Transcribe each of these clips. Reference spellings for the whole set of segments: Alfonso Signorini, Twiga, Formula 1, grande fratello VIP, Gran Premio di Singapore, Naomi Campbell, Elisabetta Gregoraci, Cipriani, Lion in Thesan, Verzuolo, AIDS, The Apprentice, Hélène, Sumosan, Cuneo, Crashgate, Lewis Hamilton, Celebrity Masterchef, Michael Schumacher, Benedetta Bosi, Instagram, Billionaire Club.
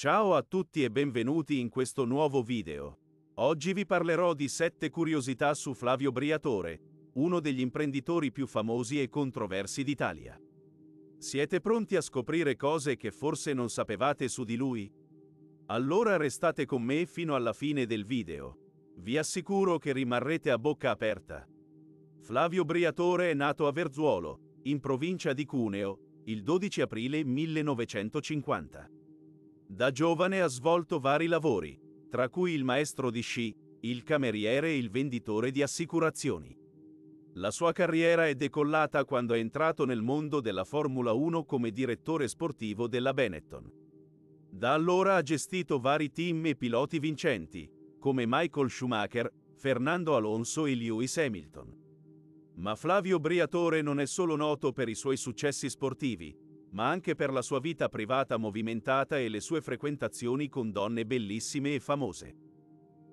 Ciao a tutti e benvenuti in questo nuovo video. Oggi vi parlerò di 7 curiosità su Flavio Briatore, uno degli imprenditori più famosi e controversi d'Italia. Siete pronti a scoprire cose che forse non sapevate su di lui? Allora restate con me fino alla fine del video. Vi assicuro che rimarrete a bocca aperta. Flavio Briatore è nato a Verzuolo, in provincia di Cuneo, il 12 aprile 1950. Da giovane ha svolto vari lavori, tra cui il maestro di sci, il cameriere e il venditore di assicurazioni. La sua carriera è decollata quando è entrato nel mondo della Formula 1 come direttore sportivo della Benetton. Da allora ha gestito vari team e piloti vincenti, come Michael Schumacher, Fernando Alonso e Lewis Hamilton. Ma Flavio Briatore non è solo noto per i suoi successi sportivi, ma anche per la sua vita privata movimentata e le sue frequentazioni con donne bellissime e famose.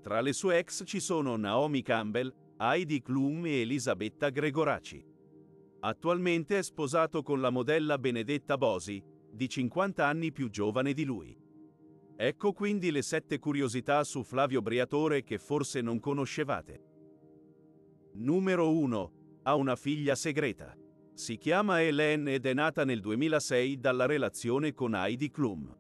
Tra le sue ex ci sono Naomi Campbell, Heidi Klum e Elisabetta Gregoraci. Attualmente è sposato con la modella Benedetta Bosi, di 50 anni più giovane di lui. Ecco quindi le 7 curiosità su Flavio Briatore che forse non conoscevate. Numero 1. Ha una figlia segreta. Si chiama Hélène ed è nata nel 2006 dalla relazione con Heidi Klum.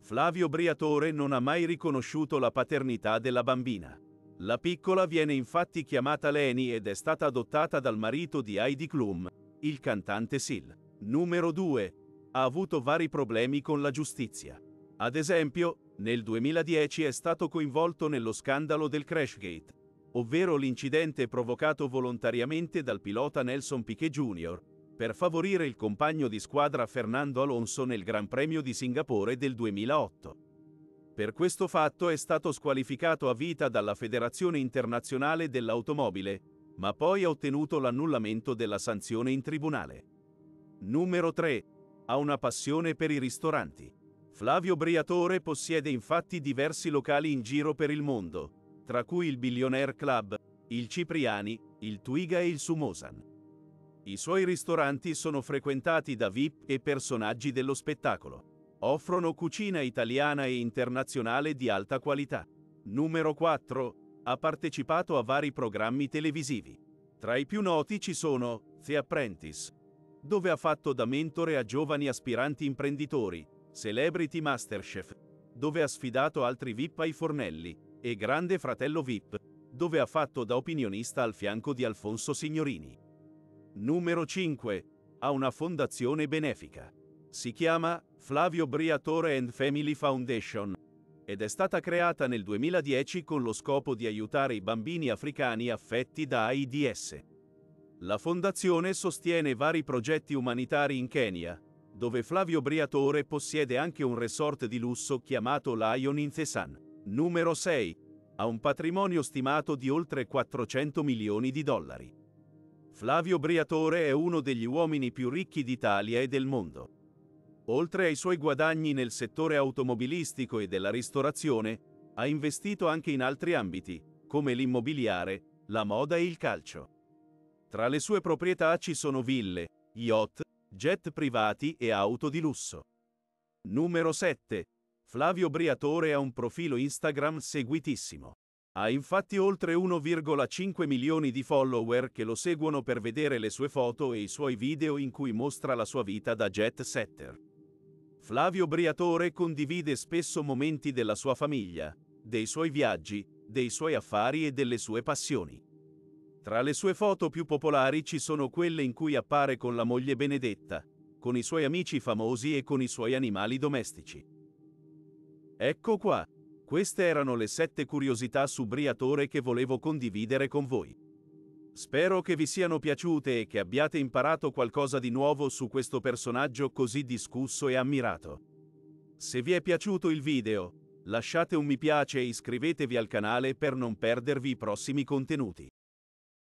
Flavio Briatore non ha mai riconosciuto la paternità della bambina. La piccola viene infatti chiamata Leni ed è stata adottata dal marito di Heidi Klum, il cantante Seal. Numero 2. Ha avuto vari problemi con la giustizia. Ad esempio, nel 2010 è stato coinvolto nello scandalo del Crashgate, ovvero l'incidente provocato volontariamente dal pilota Nelson Piquet Jr. per favorire il compagno di squadra Fernando Alonso nel Gran Premio di Singapore del 2008. Per questo fatto è stato squalificato a vita dalla Federazione Internazionale dell'Automobile, ma poi ha ottenuto l'annullamento della sanzione in tribunale. Numero 3. Ha una passione per i ristoranti. Flavio Briatore possiede infatti diversi locali in giro per il mondo, tra cui il Billionaire Club, il Cipriani, il Twiga e il Sumosan. I suoi ristoranti sono frequentati da VIP e personaggi dello spettacolo. Offrono cucina italiana e internazionale di alta qualità. Numero 4. Ha partecipato a vari programmi televisivi. Tra i più noti ci sono The Apprentice, dove ha fatto da mentore a giovani aspiranti imprenditori, Celebrity Masterchef, dove ha sfidato altri VIP ai fornelli, e Grande Fratello VIP, dove ha fatto da opinionista al fianco di Alfonso Signorini. Numero 5. Ha una fondazione benefica. Si chiama Flavio Briatore and Family Foundation ed è stata creata nel 2010 con lo scopo di aiutare i bambini africani affetti da AIDS. La fondazione sostiene vari progetti umanitari in Kenya, dove Flavio Briatore possiede anche un resort di lusso chiamato Lion in Thesan. Numero 6. Ha un patrimonio stimato di oltre 400 milioni di dollari. Flavio Briatore è uno degli uomini più ricchi d'Italia e del mondo. Oltre ai suoi guadagni nel settore automobilistico e della ristorazione, ha investito anche in altri ambiti, come l'immobiliare, la moda e il calcio. Tra le sue proprietà ci sono ville, yacht, jet privati e auto di lusso. Numero 7. Flavio Briatore ha un profilo Instagram seguitissimo. Ha infatti oltre 1,5 milioni di follower che lo seguono per vedere le sue foto e i suoi video in cui mostra la sua vita da jet setter. Flavio Briatore condivide spesso momenti della sua famiglia, dei suoi viaggi, dei suoi affari e delle sue passioni. Tra le sue foto più popolari ci sono quelle in cui appare con la moglie Benedetta, con i suoi amici famosi e con i suoi animali domestici. Ecco qua, queste erano le 7 curiosità su Briatore che volevo condividere con voi. Spero che vi siano piaciute e che abbiate imparato qualcosa di nuovo su questo personaggio così discusso e ammirato. Se vi è piaciuto il video, lasciate un mi piace e iscrivetevi al canale per non perdervi i prossimi contenuti.